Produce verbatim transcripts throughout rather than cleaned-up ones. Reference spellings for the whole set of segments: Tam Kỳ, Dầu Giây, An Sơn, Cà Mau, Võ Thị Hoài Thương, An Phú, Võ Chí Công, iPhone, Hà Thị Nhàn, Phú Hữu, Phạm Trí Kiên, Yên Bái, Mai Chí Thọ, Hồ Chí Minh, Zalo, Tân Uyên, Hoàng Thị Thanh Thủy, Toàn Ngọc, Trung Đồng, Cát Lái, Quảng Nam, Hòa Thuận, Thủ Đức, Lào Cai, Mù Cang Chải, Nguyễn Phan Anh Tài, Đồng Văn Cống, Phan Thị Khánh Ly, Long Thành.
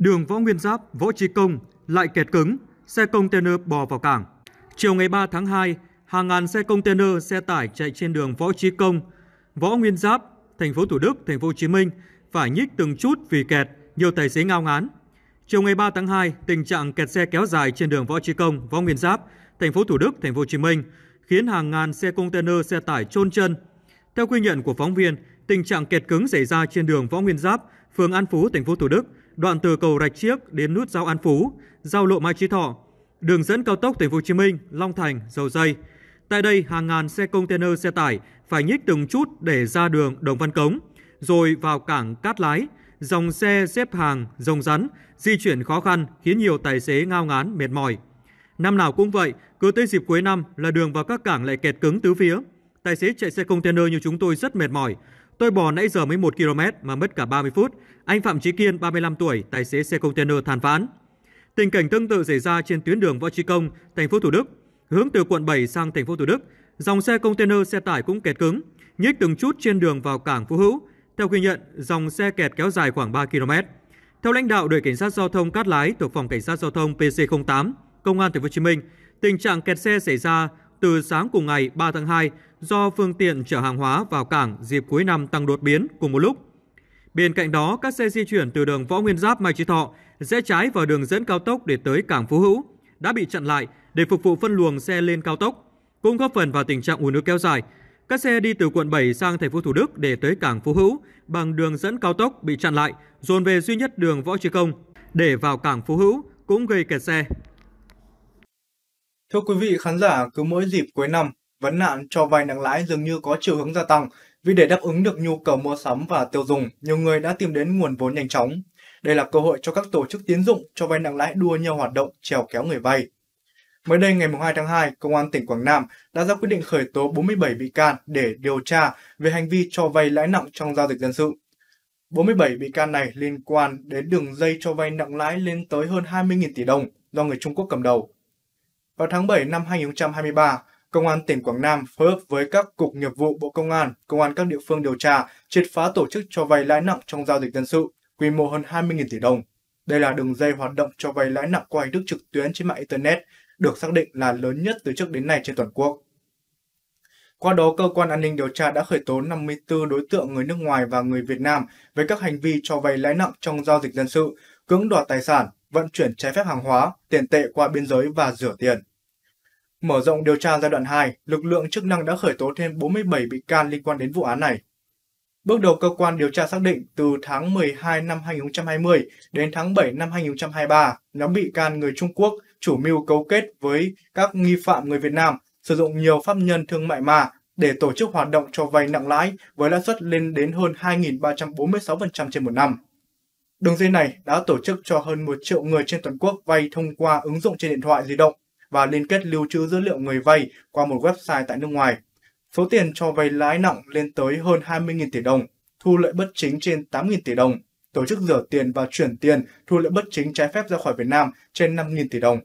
Đường Võ Nguyên Giáp, Võ Chí Công lại kẹt cứng, xe container bò vào cảng. Chiều ngày ba tháng hai, hàng ngàn xe container, xe tải chạy trên đường Võ Chí Công, Võ Nguyên Giáp, thành phố Thủ Đức, thành phố Hồ Chí Minh phải nhích từng chút vì kẹt, nhiều tài xế ngao ngán. Chiều ngày ba tháng hai, tình trạng kẹt xe kéo dài trên đường Võ Chí Công, Võ Nguyên Giáp, thành phố Thủ Đức, thành phố Hồ Chí Minh khiến hàng ngàn xe container, xe tải chôn chân. Theo ghi nhận của phóng viên, tình trạng kẹt cứng xảy ra trên đường Võ Nguyên Giáp, phường An Phú, thành phố Thủ Đức, đoạn từ cầu Rạch Chiếc đến nút giao An Phú, giao lộ Mai Chí Thọ, đường dẫn cao tốc thành phố Hồ Chí Minh, Long Thành, Dầu Giây. Tại đây, hàng ngàn xe container, xe tải phải nhích từng chút để ra đường Đồng Văn Cống, rồi vào cảng Cát Lái. Dòng xe xếp hàng rồng rắn, di chuyển khó khăn khiến nhiều tài xế ngao ngán, mệt mỏi. Năm nào cũng vậy, cứ tới dịp cuối năm là đường vào các cảng lại kẹt cứng tứ phía. Tài xế chạy xe container như chúng tôi rất mệt mỏi. Tôi bò nãy giờ mới một ki lô mét mà mất cả ba mươi phút. Anh Phạm Trí Kiên, ba mươi lăm tuổi, tài xế xe container than vãn. Tình cảnh tương tự xảy ra trên tuyến đường Võ Chí Công, thành phố Thủ Đức, hướng từ quận bảy sang thành phố Thủ Đức. Dòng xe container, xe tải cũng kẹt cứng, nhích từng chút trên đường vào cảng Phú Hữu. Theo ghi nhận, dòng xe kẹt kéo dài khoảng ba ki lô mét. Theo lãnh đạo đội cảnh sát giao thông Cát Lái thuộc phòng cảnh sát giao thông P C không tám, Công an thành phố Hồ Chí Minh, tình trạng kẹt xe xảy ra từ sáng cùng ngày ba tháng hai do phương tiện chở hàng hóa vào cảng dịp cuối năm tăng đột biến cùng một lúc. Bên cạnh đó, các xe di chuyển từ đường Võ Nguyên Giáp, Mai Chí Thọ rẽ trái vào đường dẫn cao tốc để tới cảng Phú Hữu đã bị chặn lại để phục vụ phân luồng xe lên cao tốc, cũng góp phần vào tình trạng ùn ứ kéo dài. Các xe đi từ quận bảy sang thành phố Thủ Đức để tới cảng Phú Hữu bằng đường dẫn cao tốc bị chặn lại, dồn về duy nhất đường Võ Chí Công để vào cảng Phú Hữu cũng gây kẹt xe. Thưa quý vị khán giả, cứ mỗi dịp cuối năm, vấn nạn cho vay nặng lãi dường như có chiều hướng gia tăng vì để đáp ứng được nhu cầu mua sắm và tiêu dùng, nhiều người đã tìm đến nguồn vốn nhanh chóng. Đây là cơ hội cho các tổ chức tín dụng cho vay nặng lãi đua nhau hoạt động chèo kéo người vay. Mới đây ngày hai tháng hai, Công an tỉnh Quảng Nam đã ra quyết định khởi tố bốn mươi bảy bị can để điều tra về hành vi cho vay lãi nặng trong giao dịch dân sự. bốn mươi bảy bị can này liên quan đến đường dây cho vay nặng lãi lên tới hơn hai mươi nghìn tỷ đồng do người Trung Quốc cầm đầu. Vào tháng bảy năm hai nghìn không trăm hai mươi ba, Công an tỉnh Quảng Nam phối hợp với các cục nghiệp vụ Bộ Công an, Công an các địa phương điều tra, triệt phá tổ chức cho vay lãi nặng trong giao dịch dân sự, quy mô hơn hai mươi nghìn tỷ đồng. Đây là đường dây hoạt động cho vay lãi nặng qua hình thức trực tuyến trên mạng Internet, được xác định là lớn nhất từ trước đến nay trên toàn quốc. Qua đó, cơ quan an ninh điều tra đã khởi tố năm mươi tư đối tượng người nước ngoài và người Việt Nam về các hành vi cho vay lãi nặng trong giao dịch dân sự, cưỡng đoạt tài sản, vận chuyển trái phép hàng hóa, tiền tệ qua biên giới và rửa tiền. Mở rộng điều tra giai đoạn hai, lực lượng chức năng đã khởi tố thêm bốn mươi bảy bị can liên quan đến vụ án này. Bước đầu, cơ quan điều tra xác định từ tháng mười hai năm hai nghìn không trăm hai mươi đến tháng bảy năm hai nghìn không trăm hai mươi ba, nhóm bị can người Trung Quốc chủ mưu cấu kết với các nghi phạm người Việt Nam sử dụng nhiều pháp nhân thương mại ma để tổ chức hoạt động cho vay nặng lãi với lãi suất lên đến hơn hai nghìn ba trăm bốn mươi sáu phần trăm trên một năm. Đường dây này đã tổ chức cho hơn một triệu người trên toàn quốc vay thông qua ứng dụng trên điện thoại di động và liên kết lưu trữ dữ liệu người vay qua một website tại nước ngoài. Số tiền cho vay lãi nặng lên tới hơn hai mươi nghìn tỷ đồng, thu lợi bất chính trên tám nghìn tỷ đồng, tổ chức rửa tiền và chuyển tiền thu lợi bất chính trái phép ra khỏi Việt Nam trên năm nghìn tỷ đồng.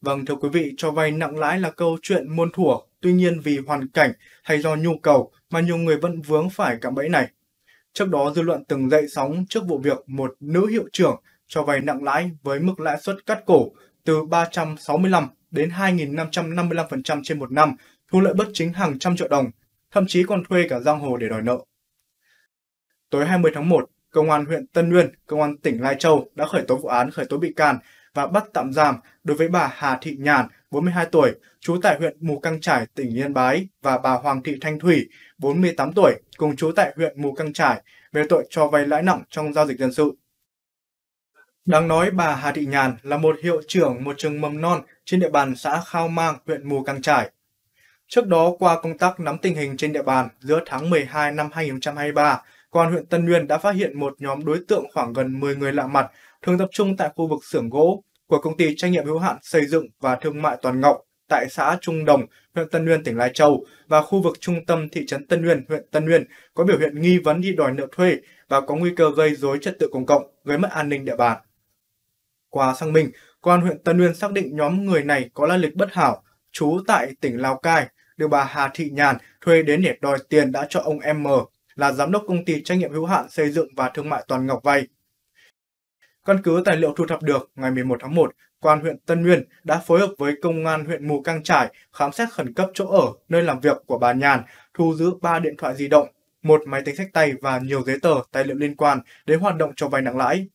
Vâng, thưa quý vị, cho vay nặng lãi là câu chuyện muôn thuở, tuy nhiên vì hoàn cảnh hay do nhu cầu mà nhiều người vẫn vướng phải cạm bẫy này. Trước đó, dư luận từng dậy sóng trước vụ việc một nữ hiệu trưởng cho vay nặng lãi với mức lãi suất cắt cổ từ ba trăm sáu mươi lăm đến hai nghìn năm trăm năm mươi lăm phần trăm trên một năm, thu lợi bất chính hàng trăm triệu đồng, thậm chí còn thuê cả giang hồ để đòi nợ. Tối hai mươi tháng một, Công an huyện Tân Uyên, Công an tỉnh Lai Châu đã khởi tố vụ án, khởi tố bị can và bắt tạm giam đối với bà Hà Thị Nhàn, bốn mươi hai tuổi, trú tại huyện Mù Cang Chải, tỉnh Yên Bái và bà Hoàng Thị Thanh Thủy, bốn mươi tám tuổi, cùng trú tại huyện Mù Cang Chải về tội cho vay lãi nặng trong giao dịch dân sự. Đáng nói, bà Hà Thị Nhàn là một hiệu trưởng một trường mầm non trên địa bàn xã Khao Mang, huyện Mù Cang Chải. Trước đó, qua công tác nắm tình hình trên địa bàn, giữa tháng mười hai năm hai nghìn không trăm hai mươi ba, Công an huyện Tân Uyên đã phát hiện một nhóm đối tượng khoảng gần mười người lạ mặt, thường tập trung tại khu vực xưởng gỗ của công ty trách nhiệm hữu hạn xây dựng và thương mại Toàn Ngọc tại xã Trung Đồng, huyện Tân Uyên, tỉnh Lai Châu và khu vực trung tâm thị trấn Tân Uyên, huyện Tân Uyên có biểu hiện nghi vấn đi đòi nợ thuê và có nguy cơ gây rối trật tự công cộng, gây mất an ninh địa bàn. Qua xác minh, Công an huyện Tân Uyên xác định nhóm người này có lai lịch bất hảo, trú tại tỉnh Lào Cai, được bà Hà Thị Nhàn thuê đến để đòi tiền đã cho ông em mờ là giám đốc công ty trách nhiệm hữu hạn xây dựng và thương mại Toàn Ngọc vay. Căn cứ tài liệu thu thập được, ngày mười một tháng một, Công an huyện Tân Uyên đã phối hợp với Công an huyện Mù Cang Chải khám xét khẩn cấp chỗ ở, nơi làm việc của bà Nhàn, thu giữ ba điện thoại di động, một máy tính sách tay và nhiều giấy tờ, tài liệu liên quan đến hoạt động cho vay nặng lãi.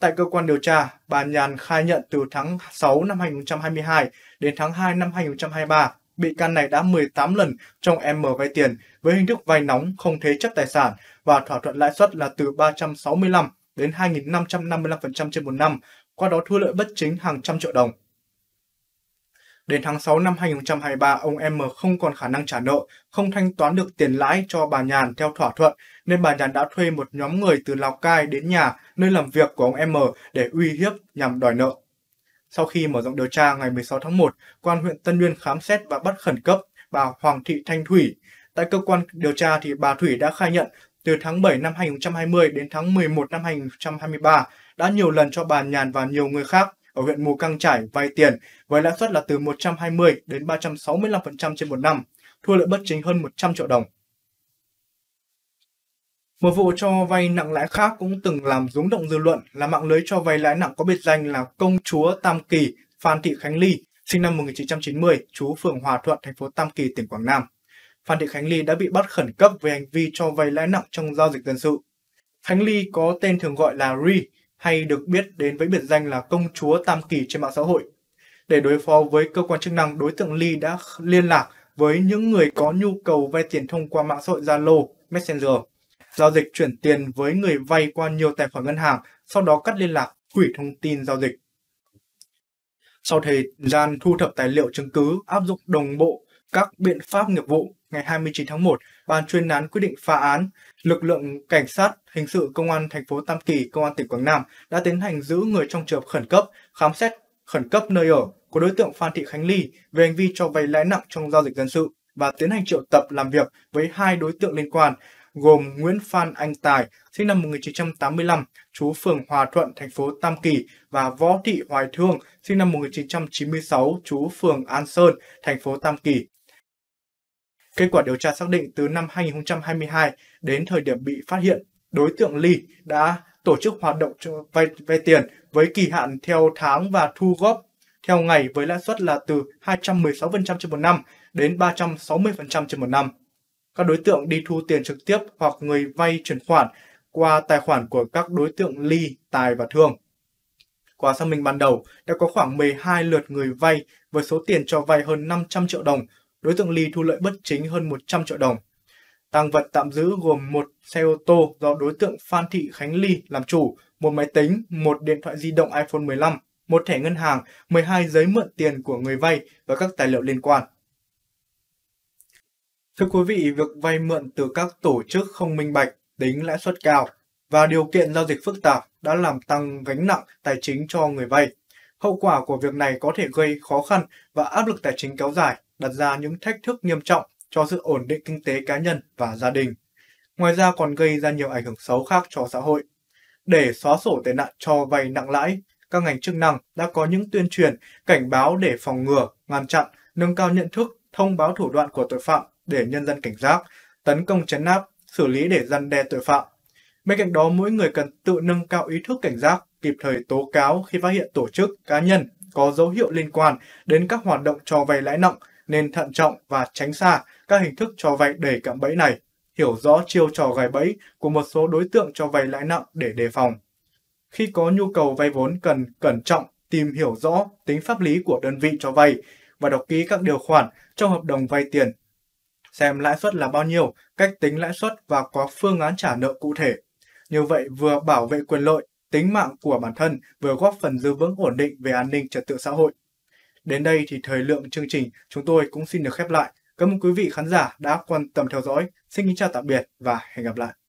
Tại cơ quan điều tra, bà Nhàn khai nhận từ tháng sáu năm hai nghìn không trăm hai mươi hai đến tháng hai năm hai nghìn không trăm hai mươi ba, bị can này đã mười tám lần trong em mở vay tiền với hình thức vay nóng không thế chấp tài sản và thỏa thuận lãi suất là từ ba trăm sáu mươi lăm đến hai nghìn năm trăm năm mươi lăm phần trăm trên một năm, qua đó thu lợi bất chính hàng trăm triệu đồng. Đến tháng sáu năm hai nghìn không trăm hai mươi ba, ông M không còn khả năng trả nợ, không thanh toán được tiền lãi cho bà Nhàn theo thỏa thuận, nên bà Nhàn đã thuê một nhóm người từ Lào Cai đến nhà nơi làm việc của ông M để uy hiếp nhằm đòi nợ. Sau khi mở rộng điều tra, ngày mười sáu tháng một, Công an huyện Tân Uyên khám xét và bắt khẩn cấp bà Hoàng Thị Thanh Thủy. Tại cơ quan điều tra, thì bà Thủy đã khai nhận từ tháng bảy năm hai nghìn không trăm hai mươi đến tháng mười một năm hai nghìn không trăm hai mươi ba đã nhiều lần cho bà Nhàn và nhiều người khác ở huyện Mù Cang Chải vay tiền với lãi suất là từ một trăm hai mươi đến ba trăm sáu mươi lăm phần trăm trên một năm, thu lợi bất chính hơn một trăm triệu đồng. Một vụ cho vay nặng lãi khác cũng từng làm rúng động dư luận là mạng lưới cho vay lãi nặng có biệt danh là Công chúa Tam Kỳ Phan Thị Khánh Ly, sinh năm một nghìn chín trăm chín mươi, trú phường Hòa Thuận, thành phố Tam Kỳ, tỉnh Quảng Nam. Phan Thị Khánh Ly đã bị bắt khẩn cấp về hành vi cho vay lãi nặng trong giao dịch dân sự. Khánh Ly có tên thường gọi là Ri, hay được biết đến với biệt danh là Công chúa Tam Kỳ trên mạng xã hội. Để đối phó với cơ quan chức năng, đối tượng Ly đã liên lạc với những người có nhu cầu vay tiền thông qua mạng xã hội Zalo, Messenger, giao dịch chuyển tiền với người vay qua nhiều tài khoản ngân hàng, sau đó cắt liên lạc, hủy thông tin giao dịch. Sau thời gian thu thập tài liệu chứng cứ, áp dụng đồng bộ các biện pháp nghiệp vụ, ngày hai mươi chín tháng một, ban chuyên án quyết định phá án. Lực lượng cảnh sát hình sự Công an thành phố Tam Kỳ, Công an tỉnh Quảng Nam đã tiến hành giữ người trong trường hợp khẩn cấp, khám xét khẩn cấp nơi ở của đối tượng Phan Thị Khánh Ly về hành vi cho vay lãi nặng trong giao dịch dân sự và tiến hành triệu tập làm việc với hai đối tượng liên quan, gồm Nguyễn Phan Anh Tài, sinh năm một nghìn chín trăm tám mươi lăm, trú phường Hòa Thuận, thành phố Tam Kỳ, và Võ Thị Hoài Thương, sinh năm một nghìn chín trăm chín mươi sáu, trú phường An Sơn, thành phố Tam Kỳ. Kết quả điều tra xác định từ năm hai nghìn không trăm hai mươi hai đến thời điểm bị phát hiện, đối tượng Ly đã tổ chức hoạt động vay, vay tiền với kỳ hạn theo tháng và thu góp theo ngày với lãi suất là từ hai trăm mười sáu phần trăm trên một năm đến ba trăm sáu mươi phần trăm trên một năm. Các đối tượng đi thu tiền trực tiếp hoặc người vay chuyển khoản qua tài khoản của các đối tượng Ly, Tài và Thương. Qua xác minh ban đầu, đã có khoảng mười hai lượt người vay với số tiền cho vay hơn năm trăm triệu đồng, đối tượng Ly thu lợi bất chính hơn một trăm triệu đồng. Tang vật tạm giữ gồm một xe ô tô do đối tượng Phan Thị Khánh Ly làm chủ, một máy tính, một điện thoại di động iPhone mười lăm, một thẻ ngân hàng, mười hai giấy mượn tiền của người vay và các tài liệu liên quan. Thưa quý vị, việc vay mượn từ các tổ chức không minh bạch, tính lãi suất cao và điều kiện giao dịch phức tạp đã làm tăng gánh nặng tài chính cho người vay. Hậu quả của việc này có thể gây khó khăn và áp lực tài chính kéo dài, đặt ra những thách thức nghiêm trọng cho sự ổn định kinh tế cá nhân và gia đình. Ngoài ra còn gây ra nhiều ảnh hưởng xấu khác cho xã hội. Để xóa sổ tệ nạn cho vay nặng lãi, các ngành chức năng đã có những tuyên truyền, cảnh báo để phòng ngừa, ngăn chặn, nâng cao nhận thức, thông báo thủ đoạn của tội phạm để nhân dân cảnh giác, tấn công trấn áp, xử lý để răn đe tội phạm. Bên cạnh đó, mỗi người cần tự nâng cao ý thức cảnh giác, kịp thời tố cáo khi phát hiện tổ chức, cá nhân có dấu hiệu liên quan đến các hoạt động cho vay lãi nặng, nên thận trọng và tránh xa các hình thức cho vay đầy cạm bẫy này, hiểu rõ chiêu trò gài bẫy của một số đối tượng cho vay lãi nặng để đề phòng. Khi có nhu cầu vay vốn, cần cẩn trọng tìm hiểu rõ tính pháp lý của đơn vị cho vay và đọc kỹ các điều khoản trong hợp đồng vay tiền, xem lãi suất là bao nhiêu, cách tính lãi suất và có phương án trả nợ cụ thể. Như vậy vừa bảo vệ quyền lợi, tính mạng của bản thân, vừa góp phần giữ vững ổn định về an ninh trật tự xã hội. Đến đây thì thời lượng chương trình chúng tôi cũng xin được khép lại. Cảm ơn quý vị khán giả đã quan tâm theo dõi. Xin kính chào tạm biệt và hẹn gặp lại.